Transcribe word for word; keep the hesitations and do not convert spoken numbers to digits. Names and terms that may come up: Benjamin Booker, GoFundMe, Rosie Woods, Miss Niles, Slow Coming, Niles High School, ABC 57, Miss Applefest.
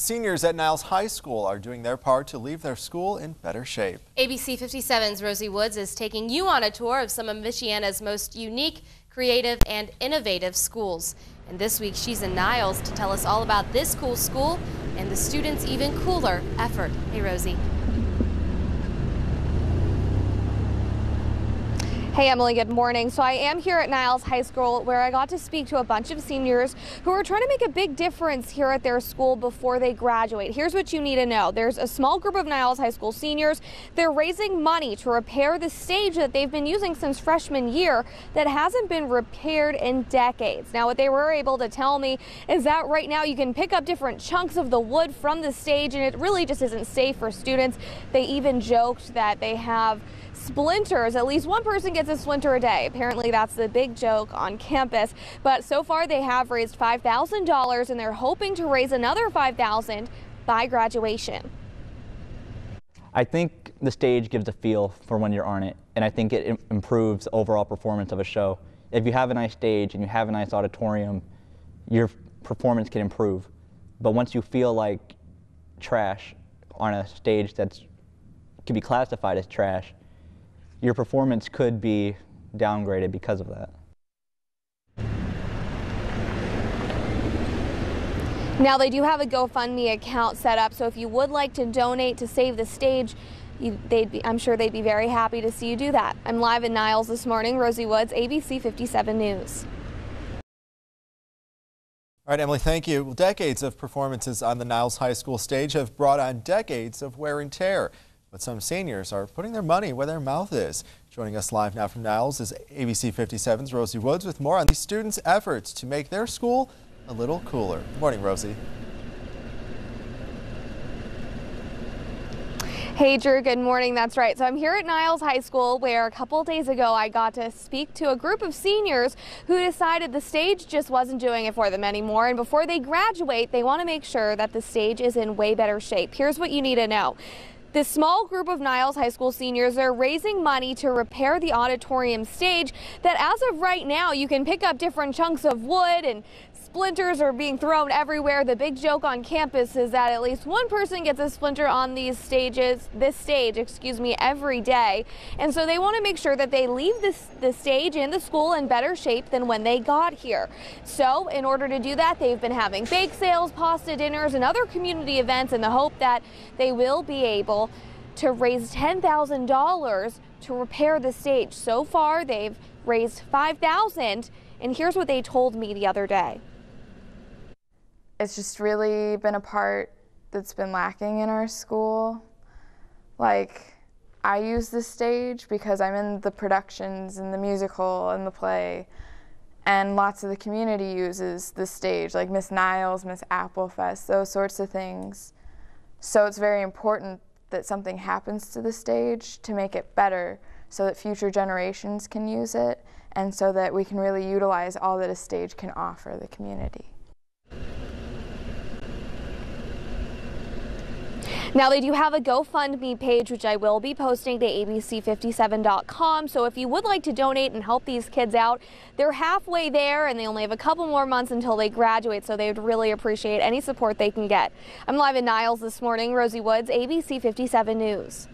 Seniors at Niles High School are doing their part to leave their school in better shape. A B C fifty-seven's Rosie Woods is taking you on a tour of some of Michiana's most unique, creative, and innovative schools. And this week she's in Niles to tell us all about this cool school and the students' even cooler effort. Hey, Rosie. Hey, Emily, good morning. So I am here at Niles High School, where I got to speak to a bunch of seniors who are trying to make a big difference here at their school before they graduate. Here's what you need to know. There's a small group of Niles High School seniors. They're raising money to repair the stage that they've been using since freshman year that hasn't been repaired in decades. Now, what they were able to tell me is that right now you can pick up different chunks of the wood from the stage, and it really just isn't safe for students. They even joked that they have splinters. At least one person gets a splinter a day. Apparently that's the big joke on campus, but so far they have raised five thousand dollars and they're hoping to raise another five thousand dollars by graduation. I think the stage gives a feel for when you're on it, and I think it improves the overall performance of a show. If you have a nice stage and you have a nice auditorium, your performance can improve, but once you feel like trash on a stage that's could be classified as trash, your performance could be downgraded because of that. Now, they do have a GoFundMe account set up, so if you would like to donate to save the stage, you, they'd be, I'm sure they'd be very happy to see you do that. I'm live in Niles this morning. Rosie Woods, A B C fifty-seven News. All right, Emily, thank you. Well, decades of performances on the Niles High School stage have brought on decades of wear and tear. But some seniors are putting their money where their mouth is. Joining us live now from Niles is A B C fifty-seven's Rosie Woods with more on these students' efforts to make their school a little cooler. Good morning, Rosie. Hey, Drew, good morning. That's right. So I'm here at Niles High School, where a couple days ago I got to speak to a group of seniors who decided the stage just wasn't doing it for them anymore. And before they graduate, they want to make sure that the stage is in way better shape. Here's what you need to know. This small group of Niles High School seniors are raising money to repair the auditorium stage that, as of right now, you can pick up different chunks of wood, and splinters are being thrown everywhere. The big joke on campus is that at least one person gets a splinter on these stages, this stage, excuse me, every day. And so they want to make sure that they leave this, the stage and the school in better shape than when they got here. So in order to do that, they've been having bake sales, pasta dinners, and other community events in the hope that they will be able to raise ten thousand dollars to repair the stage. So far, they've raised five thousand dollars, and here's what they told me the other day. It's just really been a part that's been lacking in our school. Like, I use this stage because I'm in the productions and the musical and the play, and lots of the community uses this stage, like Miss Niles, Miss Applefest, those sorts of things. So it's very important that something happens to the stage to make it better so that future generations can use it, and so that we can really utilize all that a stage can offer the community. Now, they do have a GoFundMe page, which I will be posting to A B C fifty-seven dot com. So if you would like to donate and help these kids out, they're halfway there and they only have a couple more months until they graduate. So they would really appreciate any support they can get. I'm live in Niles this morning. Rosie Woods, A B C fifty-seven News.